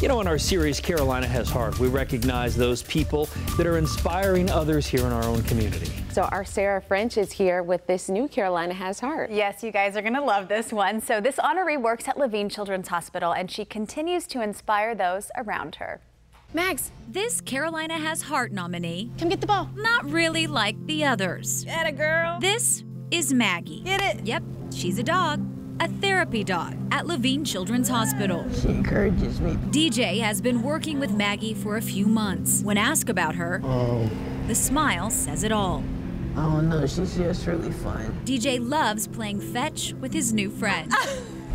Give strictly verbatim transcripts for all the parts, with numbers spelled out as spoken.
You know, in our series, Carolina Has Heart, we recognize those people that are inspiring others here in our own community. So our Sarah French is here with this new Carolina Has Heart. Yes, you guys are going to love this one. So this honoree works at Levine Children's Hospital, and she continues to inspire those around her. Max, this Carolina Has Heart nominee. Come get the ball. Not really like the others. Atta girl. This is Maggie. Get it? Yep, she's a dog. A therapy dog at Levine Children's Hospital. She encourages me. D J has been working with Maggie for a few months. When asked about her, oh. the smile says it all. Oh no, she's just really fun. D J loves playing fetch with his new friend.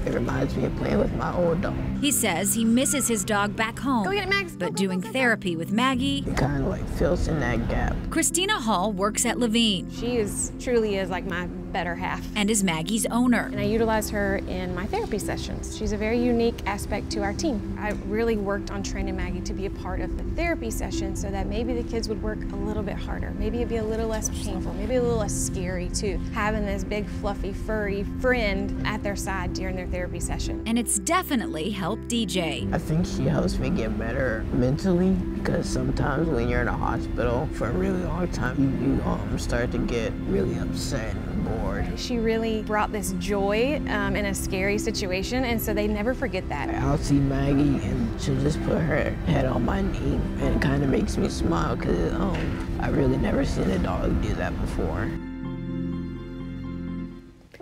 It reminds me of playing with my old dog. He says he misses his dog back home. Go get it, Max. But go, go, doing go, go, go. therapy with Maggie, it kind of like fills in that gap. Christina Hall works at Levine. She is truly is like my better half. And is Maggie's owner. And I utilize her in my therapy sessions. She's a very unique aspect to our team. I really worked on training Maggie to be a part of the therapy session so that maybe the kids would work a little bit harder. Maybe it'd be a little less painful, maybe a little less scary too, having this big, fluffy, furry friend at their side during their therapy session. And it's definitely helped D J. I think she helps me get better mentally, because sometimes when you're in a hospital for a really long time, you, you um, start to get really upset and bored. She really brought this joy um, in a scary situation, and so they never forget that. I'll see Maggie and she'll just put her head on my knee, and it kind of makes me smile because um, I really never seen a dog do that before.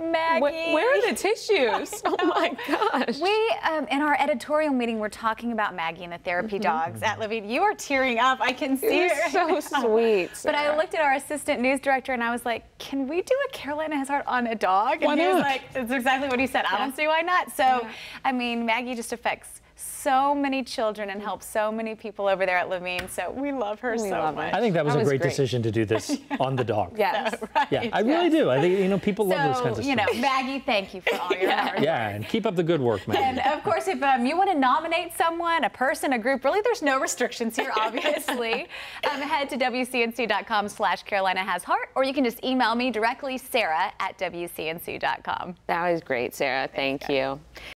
Maggie. Where are the tissues? Oh my gosh. We, um, in our editorial meeting, we're talking about Maggie and the therapy mm-hmm. dogs at Levine. You are tearing up. I can see it. You're so now. sweet. Sarah. But I looked at our assistant news director and I was like, can we do a Carolina Has Heart on a dog? And why he not? was like, that's exactly what he said. Yeah. I don't see why not. So, yeah. I mean, Maggie just affects so many children and helps so many people over there at Levine. So we love her we so love much. It. I think that was that a was great, great decision to do this yeah. on the dog. Yes. No, right. Yeah, I yes. really do. I think, you know, people so, love those kinds of you stories. Know, Maggie, thank you for all your yeah. hard work. Yeah, and keep up the good work, Maggie. And of course, if um, you want to nominate someone, a person, a group, really there's no restrictions here, obviously. um, head to W C N C dot com slash Carolina Has Heart, or you can just email me directly, Sarah at W C N C dot com. That was great, Sarah. Thank, thank you. God.